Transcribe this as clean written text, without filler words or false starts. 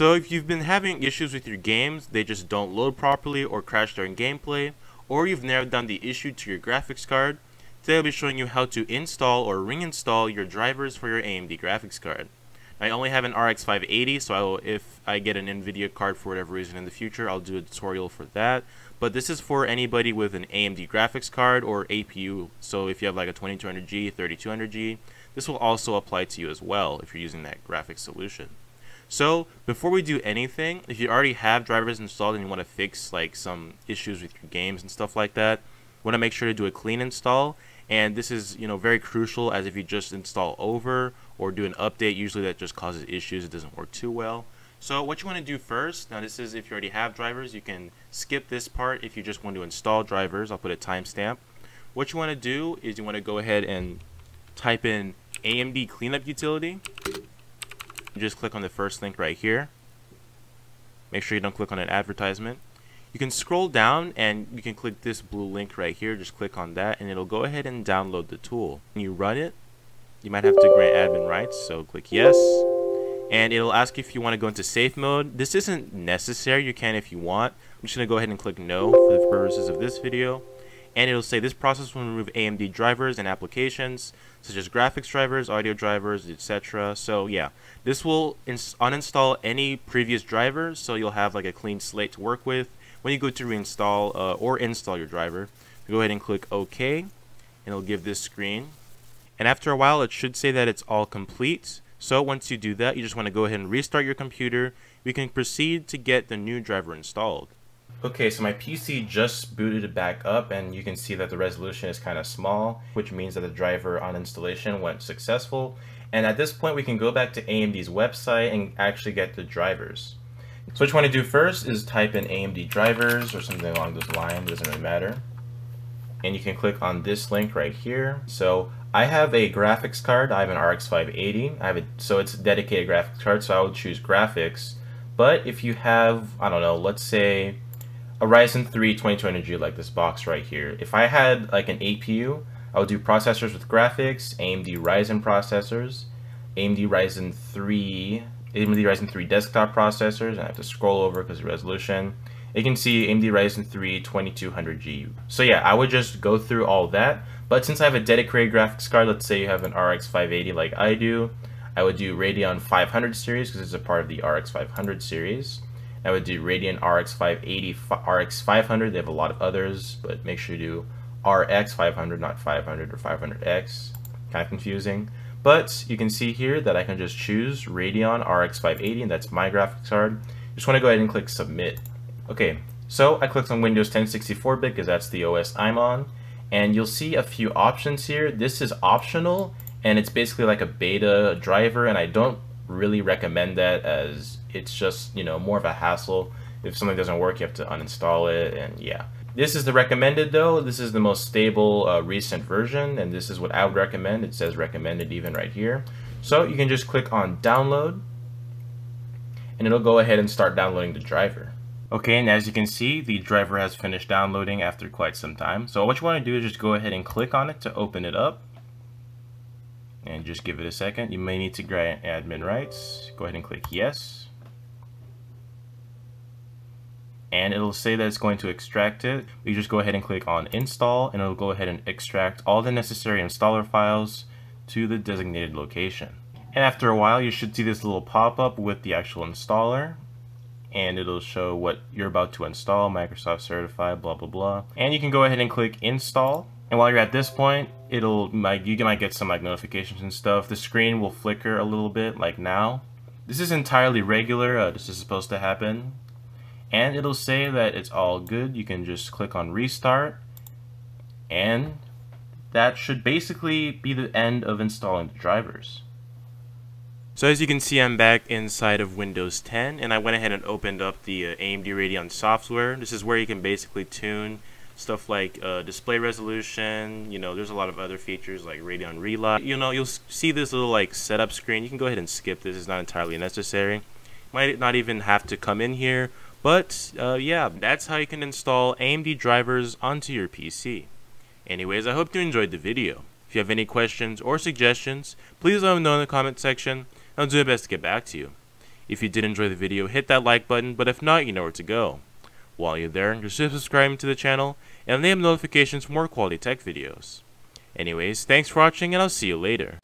So if you've been having issues with your games, they just don't load properly or crash during gameplay, or you've narrowed down the issue to your graphics card, today I'll be showing you how to install or reinstall your drivers for your AMD graphics card. I only have an RX 580, so if I get an NVIDIA card for whatever reason in the future, I'll do a tutorial for that. But this is for anybody with an AMD graphics card or APU, so if you have like a 2200G, 3200G, this will also apply to you as well if you're using that graphics solution. So before we do anything, if you already have drivers installed and you want to fix like some issues with your games and stuff like that, you want to make sure to do a clean install. And this is, you know, very crucial, as if you just install over or do an update, usually that just causes issues, it doesn't work too well. So what you want to do first, now this is if you already have drivers, you can skip this part if you just want to install drivers. I'll put a timestamp. What you want to do is you want to go ahead and type in AMD Cleanup Utility. You just click on the first link right here. Make sure you don't click on an advertisement. You can scroll down and you can click this blue link right here. Just click on that and it'll go ahead and download the tool. When you run it, you might have to grant admin rights, so click yes. And it'll ask you if you want to go into safe mode. This isn't necessary, you can if you want. I'm just going to go ahead and click no for the purposes of this video. And it'll say this process will remove AMD drivers and applications such as graphics drivers, audio drivers, etc. So yeah, this will uninstall any previous drivers, so you'll have like a clean slate to work with when you go to reinstall or install your driver. So go ahead and click OK, and it'll give this screen. And after a while, it should say that it's all complete. So once you do that, you just want to go ahead and restart your computer. We can proceed to get the new driver installed. Okay, so my PC just booted back up and you can see that the resolution is kind of small, which means that the driver on installation went successful. And at this point, we can go back to AMD's website and actually get the drivers. So what you want to do first is type in AMD drivers or something along those lines, doesn't really matter. And you can click on this link right here. So I have a graphics card, I have an RX 580, so it's a dedicated graphics card, so I would choose graphics. But if you have, I don't know, let's say a Ryzen 3 2200G like this box right here. If I had like an APU, I would do processors with graphics, AMD Ryzen processors, AMD Ryzen 3 desktop processors, and I have to scroll over because of resolution. You can see AMD Ryzen 3 2200G. So yeah, I would just go through all that, but since I have a dedicated graphics card, let's say you have an RX 580 like I do, I would do Radeon 500 series because it's a part of the RX 500 series. I would do Radeon RX 580, RX 500, they have a lot of others, but make sure you do RX 500, not 500 or 500X, kind of confusing. But you can see here that I can just choose Radeon RX 580, and that's my graphics card. Just want to go ahead and click submit. Okay, so I clicked on Windows 10 64-bit because that's the OS I'm on, and you'll see a few options here. This is optional, and it's basically like a beta driver, and I don't really recommend that, as it's just, you know, more of a hassle. If something doesn't work, you have to uninstall it, and yeah. This is the recommended though. This is the most stable recent version, and this is what I would recommend. It says recommended even right here. So you can just click on download, and it'll go ahead and start downloading the driver. Okay, and as you can see, the driver has finished downloading after quite some time. So what you want to do is just go ahead and click on it to open it up. And just give it a second. You may need to grant admin rights. Go ahead and click yes. And it'll say that it's going to extract it. You just go ahead and click on install, and it'll go ahead and extract all the necessary installer files to the designated location. And after a while, you should see this little pop-up with the actual installer, and it'll show what you're about to install, Microsoft certified, blah, blah, blah. And you can go ahead and click install. And while you're at this point, you might get some like notifications and stuff. The screen will flicker a little bit, like now. This is entirely regular. This is supposed to happen, and it'll say that it's all good. You can just click on restart, and that should basically be the end of installing the drivers. So as you can see, I'm back inside of Windows 10, and I went ahead and opened up the AMD Radeon software. This is where you can basically tune stuff like display resolution. You know, there's a lot of other features like Radeon Relock. You know, you'll see this little like setup screen. You can go ahead and skip this. It's not entirely necessary. Might not even have to come in here. But yeah, that's how you can install AMD drivers onto your PC. Anyways, I hope you enjoyed the video. If you have any questions or suggestions, please let me know in the comment section. I'll do my best to get back to you. If you did enjoy the video, hit that like button, but if not, you know where to go. While you're there, consider subscribing to the channel and enable notifications for more quality tech videos. Anyways, thanks for watching and I'll see you later.